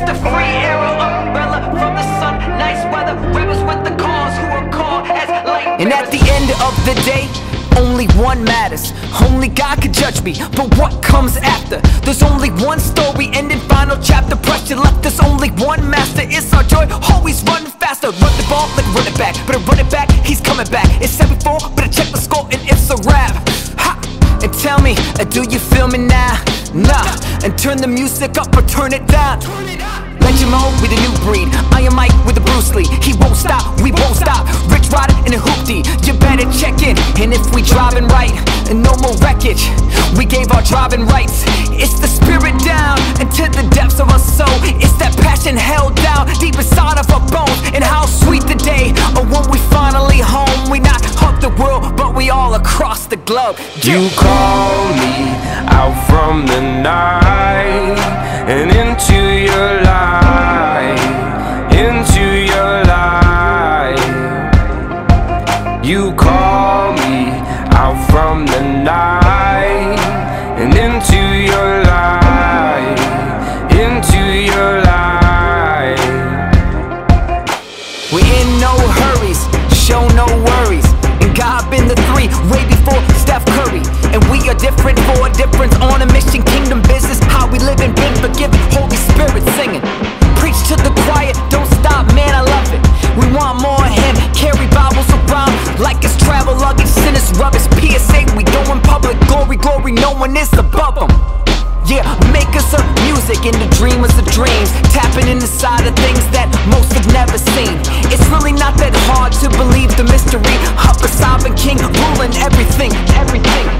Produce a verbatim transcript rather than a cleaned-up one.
It's the free arrow umbrella from the sun. Nice weather, rebels with the cause who are called as light bearers. And at the end of the day, only one matters. Only God can judge me, but what comes after? There's only one story, ending final chapter. Pressure left, there's only one master. It's our joy, always run faster. Run the ball, let me run it back. But I run it back, he's coming back. It's seven four, but I check the score and it's a wrap. Ha! And tell me, do you feel me now? Nah, and turn the music up or turn it down. Legend mode with a new breed. Iron Mike with a Bruce Lee. He won't stop, we won't stop. Rich Rider in a hoopty. You better check in. And if we driving right, and no more wreckage, we gave our driving rights. It's the spirit down into the depths of our soul. It's that passion held down deep inside of our bones. And how sweet the day of when we finally home. We not hug the world, but we all across the globe. Yeah. You call me out from the night and into your life, into your life. You call me out from the night and into your life, into your life. We're in no hurries, show no worries. And God been the three way before Steph Curry. And we are different for a difference, on a mission, kingdom business. How we live and been forgiven, Holy Spirit singing. Preach to the choir, don't stop, man, I love it. We want more of Him, carry Bibles around like it's travel luggage, sin is rubbish. P S A, we going public, glory, glory, no one is above them. Yeah, makers of music and the dreamers of dreams. Tapping in the side of things that most have never seen. It's really not that hard to believe the mystery. Up a sovereign king, ruling everything, everything.